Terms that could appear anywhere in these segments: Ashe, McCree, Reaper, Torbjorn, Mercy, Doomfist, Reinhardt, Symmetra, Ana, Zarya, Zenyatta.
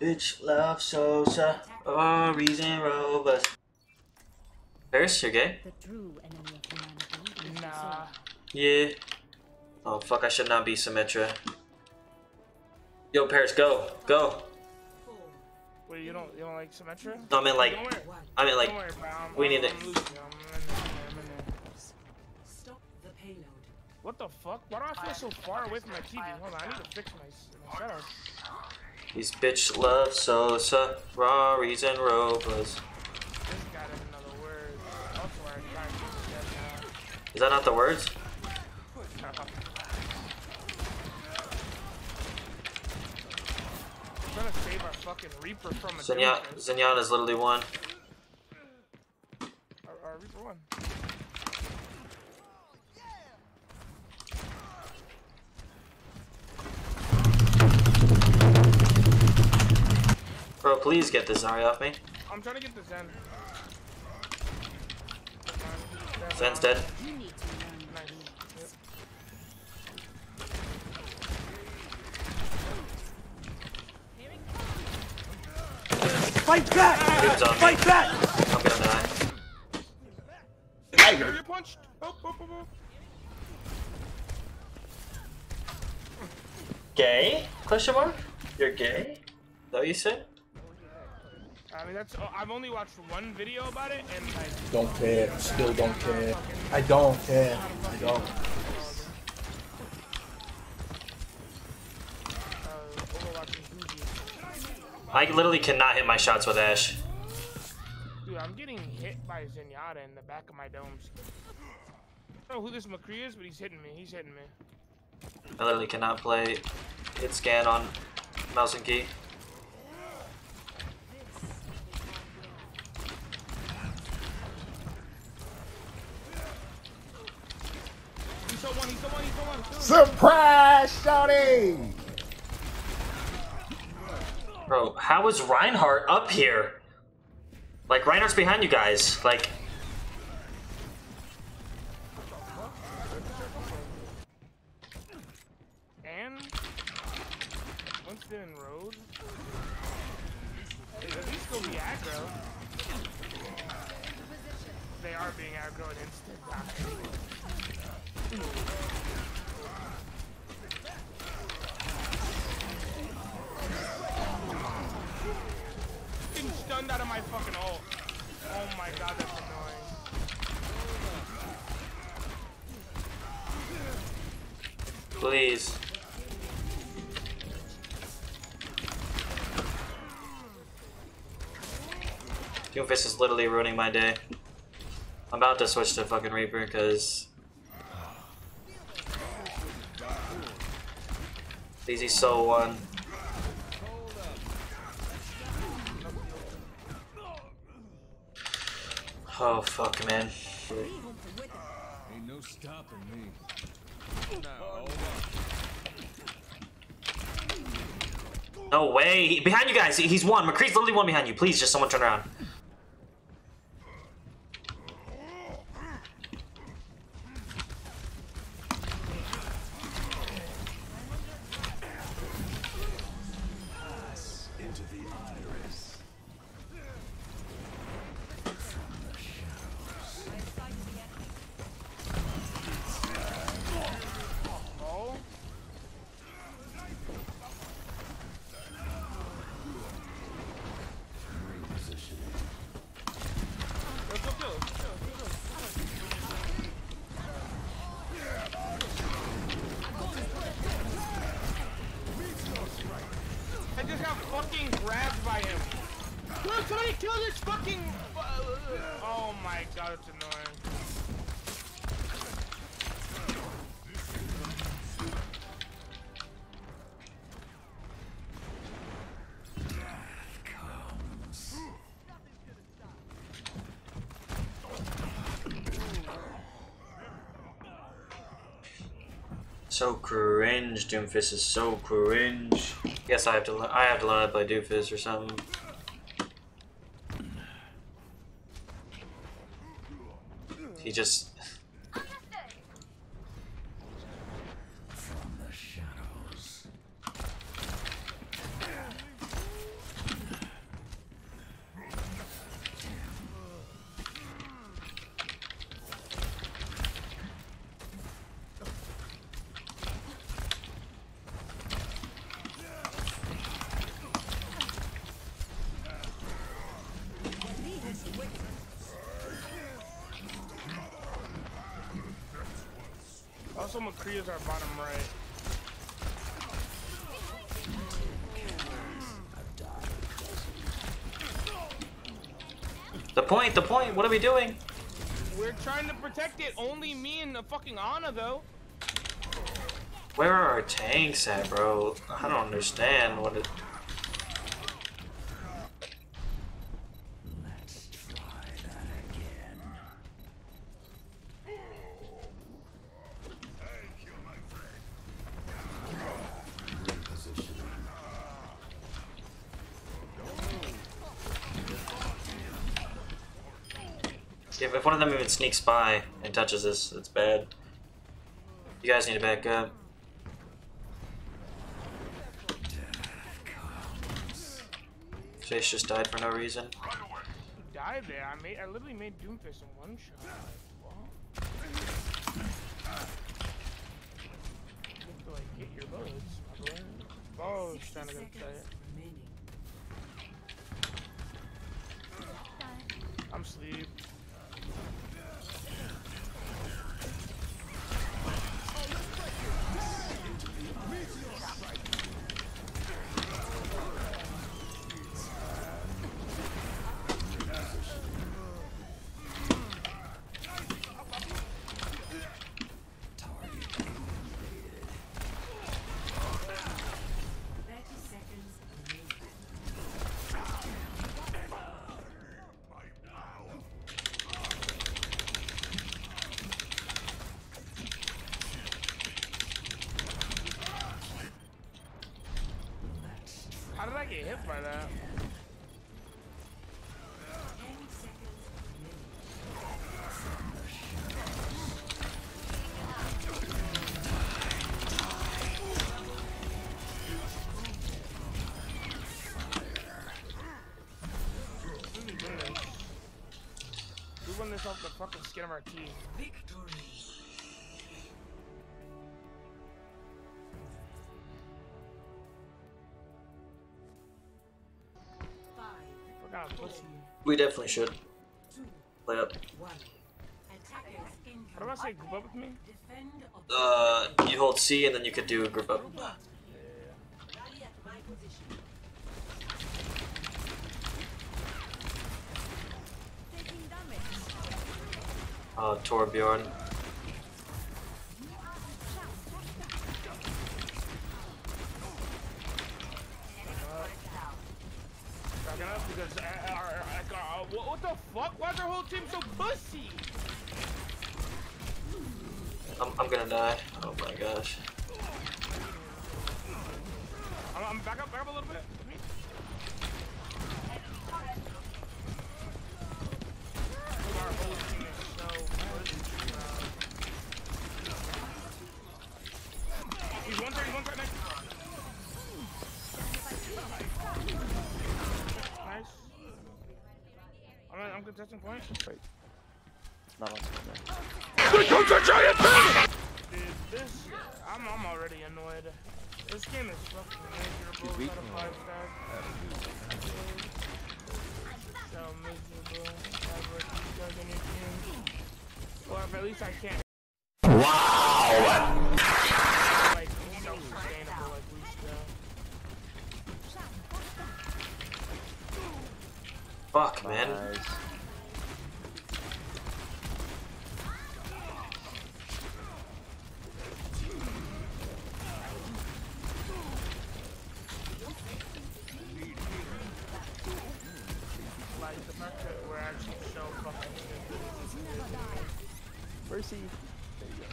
Bitch love Sosa or reason Robus. Paris, you're gay? Nah. Yeah. Oh fuck, I should not be Symmetra. Yo Paris, go, go. Wait, you don't like Symmetra? No, I mean like worry, we need it. What the fuck? Why do I feel so far away from my TV? Hold on, I need to fix my setup. These bitch love Sosa, Ferraris, and Robas. Is that not the words? I'm trying to save our fucking Reaper from a Zenyatta's literally one. Our Reaper won. Bro, please get the Zarya off me. I'm trying to get the Zen. Zen's dead. Fight back! Fight back! I'm gonna die. Tiger! You're punched! Gay? Question mark? You're gay? That what you said? I mean, that's. Oh, I've only watched one video about it, and I don't care. Still don't care. I don't care. I don't. I literally cannot hit my shots with Ashe. Dude, I'm getting hit by Zenyatta in the back of my domes. I don't know who this McCree is, but he's hitting me. He's hitting me. I literally cannot play hit scan on mouse and key. Surprise, shouting! Bro, how is Reinhardt up here? Like, Reinhardt's behind you guys. Like, and Winston and Rhodes. At least they'll be aggro. They are being aggro at instant. Stunned out of my fucking ult. Oh my god, that's annoying. Please. Doomfist is literally ruining my day. I'm about to switch to fucking Reaper because. Please, he's so one. Oh fuck, man. Ain't no stopping me. No way. Behind you guys. He's one. McCree's literally one behind you. Please, just someone turn around. So cringe, Doomfist is so cringe. Guess I have to learn how to play Doomfist or something. He just from the shadows. Also, McCree is our bottom right. The point, what are we doing? We're trying to protect it, only me and the fucking Ana though. Where are our tanks at, bro? I don't understand what it... Let's try that again. Thank you, my friend. Reposition. Yeah, if one of them even sneaks by and touches us, it's bad. You guys need to back up. Chase just died for no reason. He died there. I literally made Doomfist in one shot. Well, like, get your bows. Oh, trying to get it. I'm asleep. I get hit by that. We won this off the fucking skin of our teeth. Victory. We definitely should play up. How do I say group up with me? You hold C and then you could do group up. Oh, Torbjorn. Because what the fuck? Why is our whole team so pussy? I'm gonna die. Oh my gosh. I'm back up a little bit. Our whole team is so pussy. He's 130 next. I'm contesting point. Wait. Not on screen. Here comes a giant thing! Dude, this... I'm already annoyed. This game is fucking miserable. It's got a 5-star. So miserable. Or at least I can't. Wow! Like, self-sustainable like we still. Fuck, man. Nice. Mercy. There you go.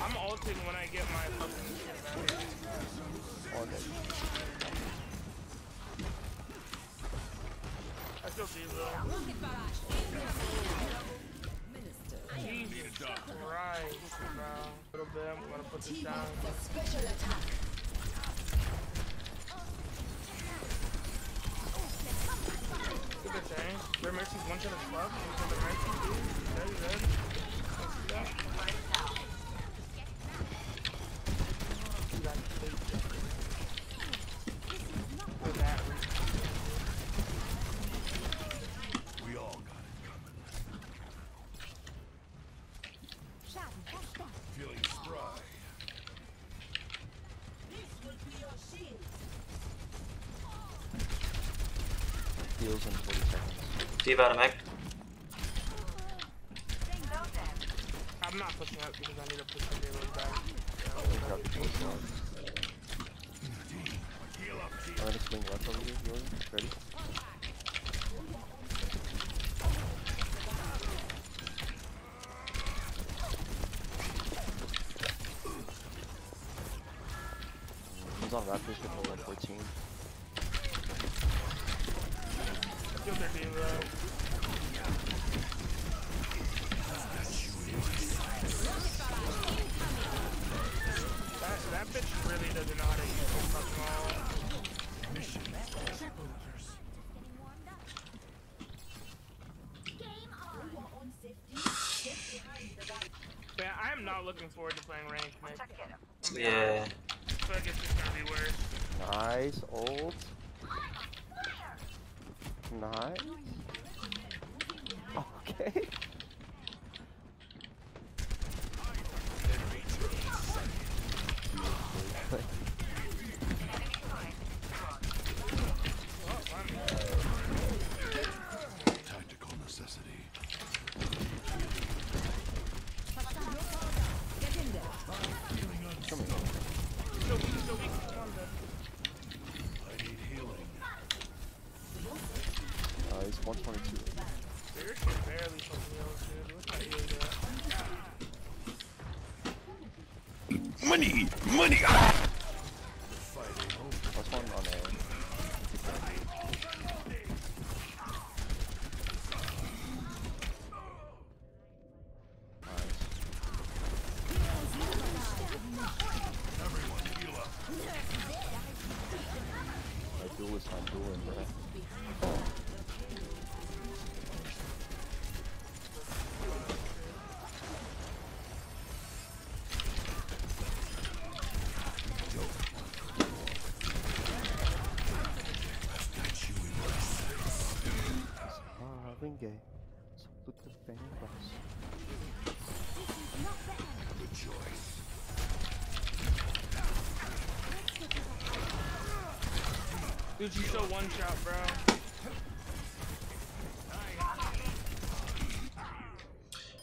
I'm ulting when I get my fucking shit back. I still see though. Jesus Christ, bro. Little bit, I'm gonna put this down. Special attack. Their Mercy's one shot of club, and the Mercy dude, very good. Let's do that. For that reason. heals in 40 seconds. See you about a mech. I'm not pushing up because I need to push the payload back. I'm gonna swing left over here, Jordan. Ready? He's on Raptors to pull at 14. You're 13, bro. That bitch really doesn't know how to use the fucking all. Man, I am not looking forward to playing ranked, man. Yeah. I feel like it's just gonna be worse. Nice, old. Nice. Okay. Money! Ah! What's going on there? Everyone heal up. My duel is my duel in there. Oh. Dude, you still one shot, bro.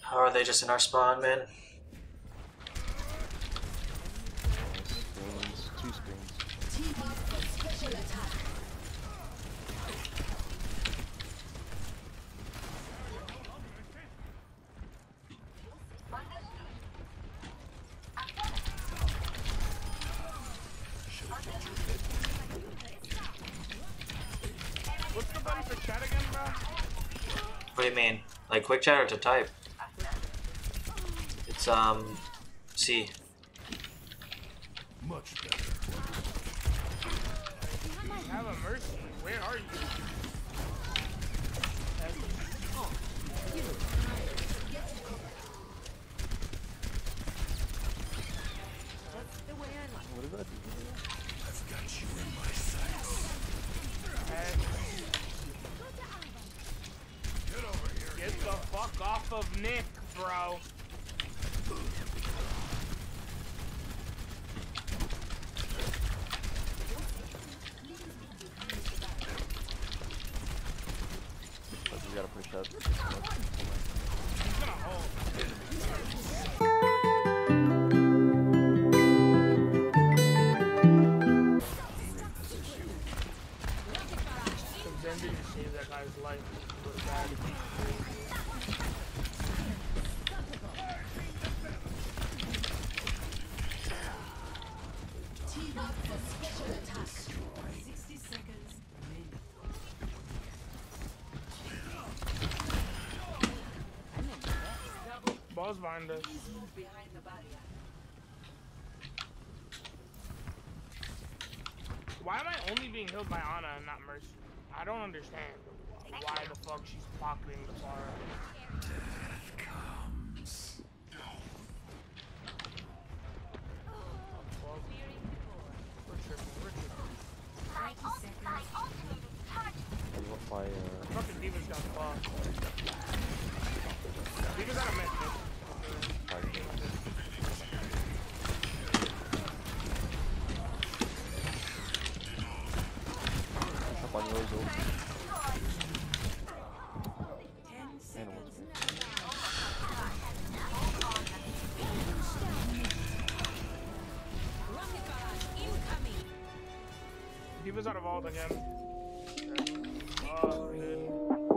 How are they just in our spawn, man? Spins, two spins. What do you mean? Like quick chat or to type? It's C. Much better. Have a mercy. Where are you? What about you? I've got you in my sights. Get the fuck off of Nick, bro. Oh, you gotta push up. He's gonna hold. Then did you save that guy's life? Balls behind us. Why am I only being healed by Ana and not Mercy? I don't understand. Why the fuck she's pocketing the bar? Death comes. We're tripping, My fucking demons got fucked. Demons got a message. He was out of ult again. Oh, dude.